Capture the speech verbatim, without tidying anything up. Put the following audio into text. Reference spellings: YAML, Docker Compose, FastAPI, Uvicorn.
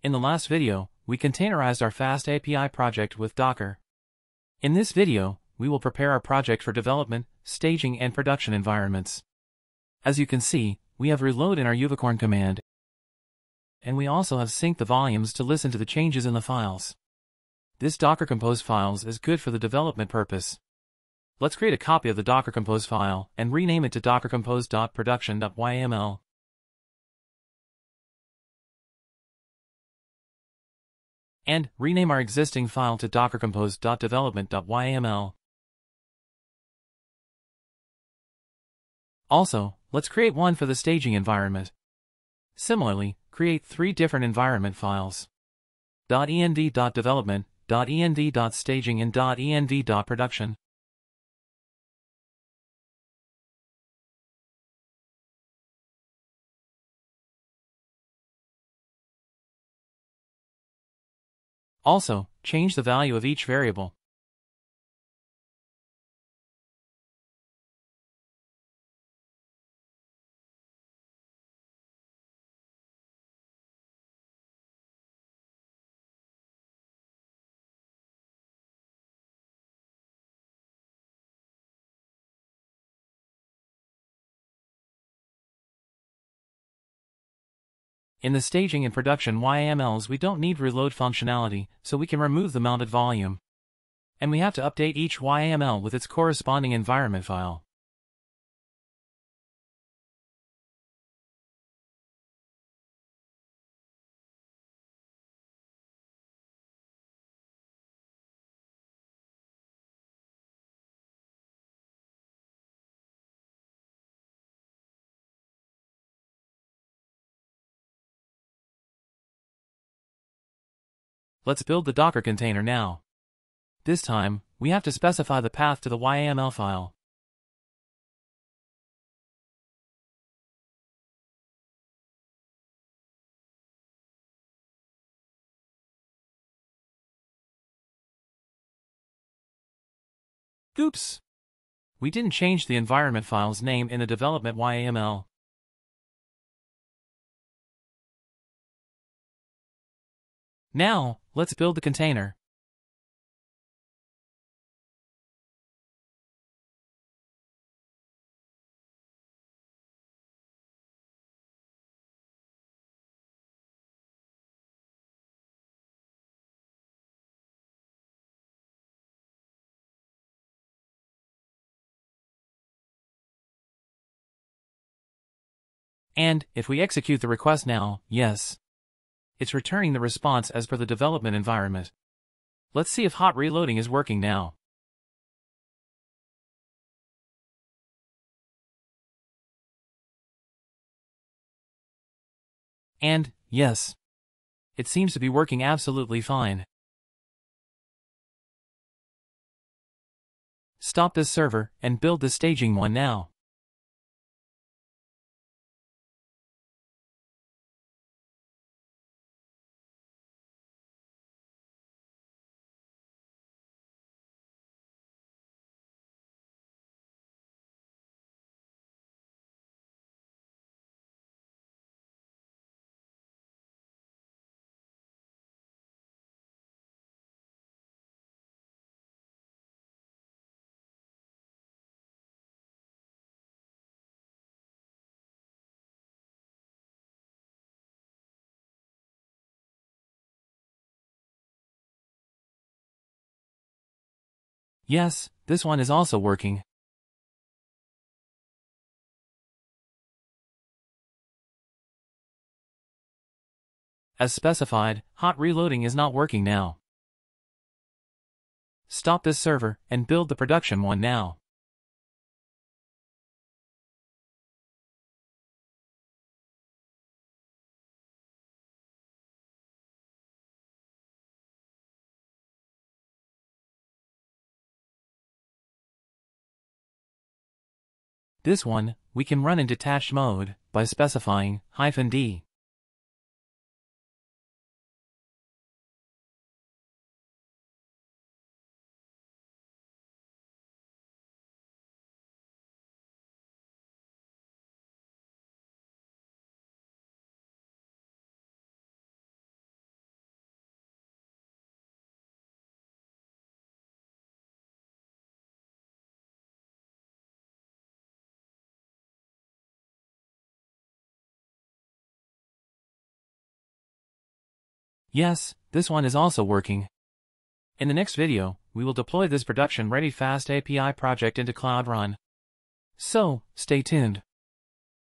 In the last video, we containerized our FastAPI project with Docker. In this video, we will prepare our project for development, staging and production environments. As you can see, we have reload in our Uvicorn command, and we also have synced the volumes to listen to the changes in the files. This Docker Compose files is good for the development purpose. Let's create a copy of the Docker Compose file and rename it to docker compose dot production dot Y M L. And rename our existing file to docker compose dot development dot Y M L. Also, let's create one for the staging environment. Similarly, create three different environment files: .end.development, .end.staging and .end.production. Also, change the value of each variable. In the staging and production Y M Ls, we don't need reload functionality, so we can remove the mounted volume. And we have to update each Y M L with its corresponding environment file. Let's build the Docker container now. This time, we have to specify the path to the Y M L file. Oops! We didn't change the environment file's name in the development Y M L. Now, let's build the container. And, if we execute the request now, yes, it's returning the response as per the development environment. Let's see if hot reloading is working now. And, yes, it seems to be working absolutely fine. Stop this server and build the staging one now. Yes, this one is also working. As specified, hot reloading is not working now. Stop this server and build the production one now. This one, we can run in detached mode by specifying hyphen D. Yes, this one is also working. In the next video, we will deploy this production-ready FastAPI project into Cloud Run. So, stay tuned.